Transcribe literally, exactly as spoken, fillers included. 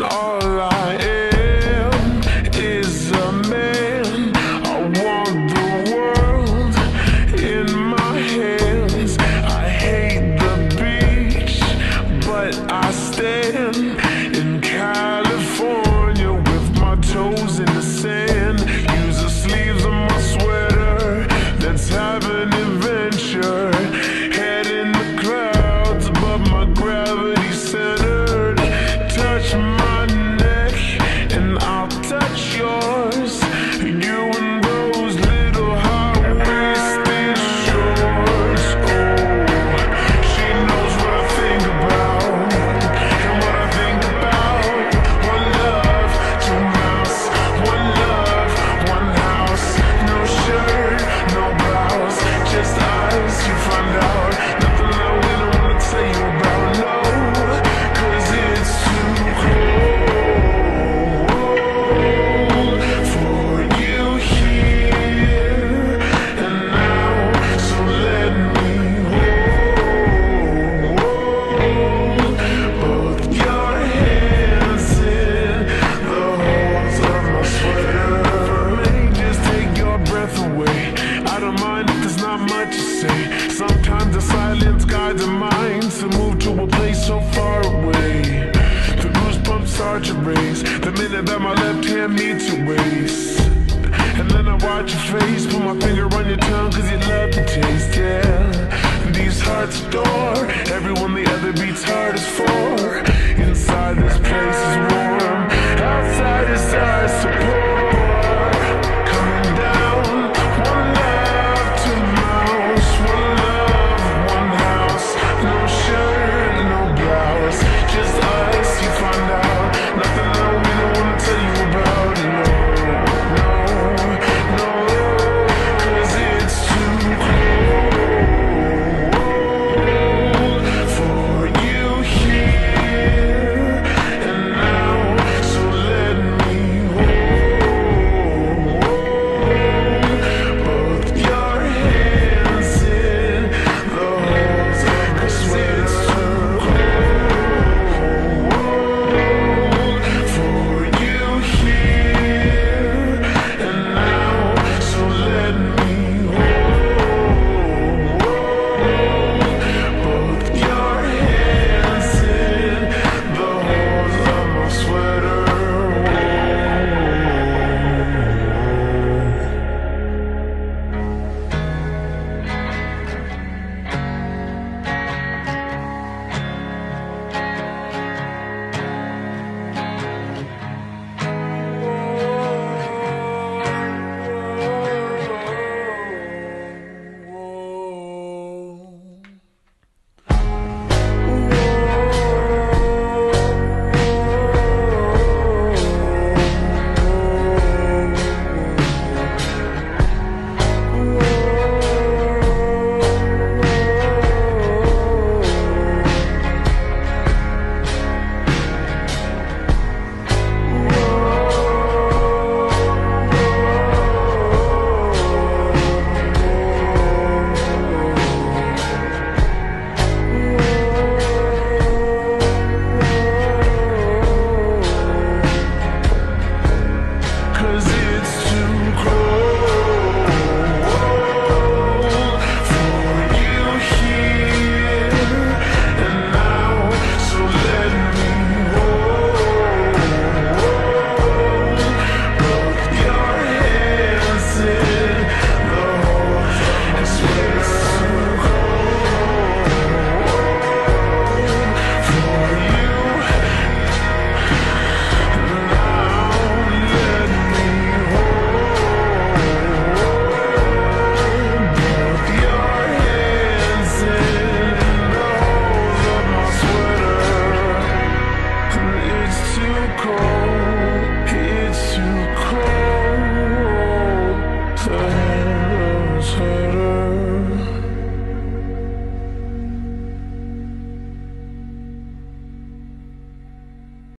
And all I am is a man. I want the world in my hands. I hate the beach, but I stand in California with my toes in the sand. Use the sleeves of my sweater, let's have an adventure. Head in the clouds, but my gravity centered. Touch my neck and I'll touch yours. You and those little high-waisted shorts. Oh, she knows what I think about and what I think about. One love, two mouths. One love, one house. No shirt, no blouse, just eyes. You find out nothing I really wanna tell you about. No, 'cause it's too cold for you here and now. So let me hold both your hands in the holes of my sweater. Let me just take your breath away. I don't mind if there's not much to say. Sometimes the silence guides the mind to move to a place so far away. The goosebumps start to race the minute that my left hand meets your waist. And then I watch your face, put my finger on your tongue, 'cause you love the taste, yeah. And these hearts adore everyone the other beats hardest for. Inside this place is warm, outside is ice.